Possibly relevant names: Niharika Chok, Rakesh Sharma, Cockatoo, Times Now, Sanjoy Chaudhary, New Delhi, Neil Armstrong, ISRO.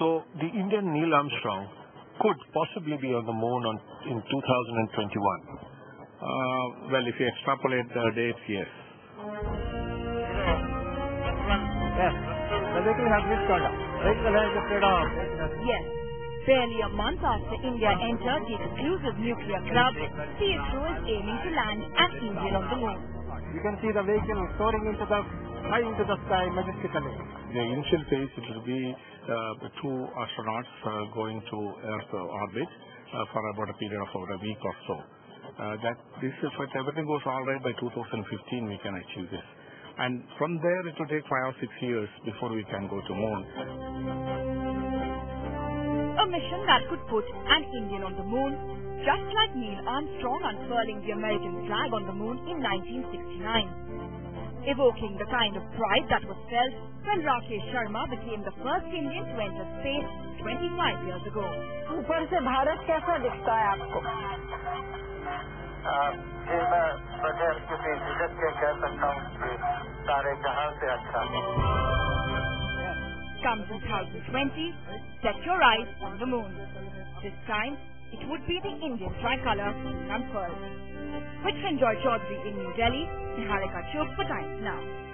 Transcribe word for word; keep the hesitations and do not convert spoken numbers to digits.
So the Indian Neil Armstrong could possibly be on the moon on, in two thousand twenty-one. Uh, well, if you extrapolate the dates, yes. Yes. Barely a month after India entered the exclusive nuclear club, the ISRO is aiming to land an Indian on the moon. You can see the vehicle soaring into the high into the sky majestically. The initial phase, it will be uh, two astronauts uh, going to Earth orbit uh, for about a period of about a week or so. Uh, that this, if everything goes all right, by two thousand fifteen we can achieve this. And from there it will take five or six years before we can go to moon. A mission that could put an Indian on the moon, just like Neil Armstrong unfurling the American flag on the moon in nineteen sixty-nine. Evoking the kind of pride that was felt when Rakesh Sharma became the first Indian to enter space twenty-five years ago. Upar se Bharat kaisa dikhta hai aapko? Come two thousand twenty, set your eyes on the moon. This time, it would be the Indian tricolour come first. Which Sanjoy Chaudhary in New Delhi, Niharika Chok for Times Now.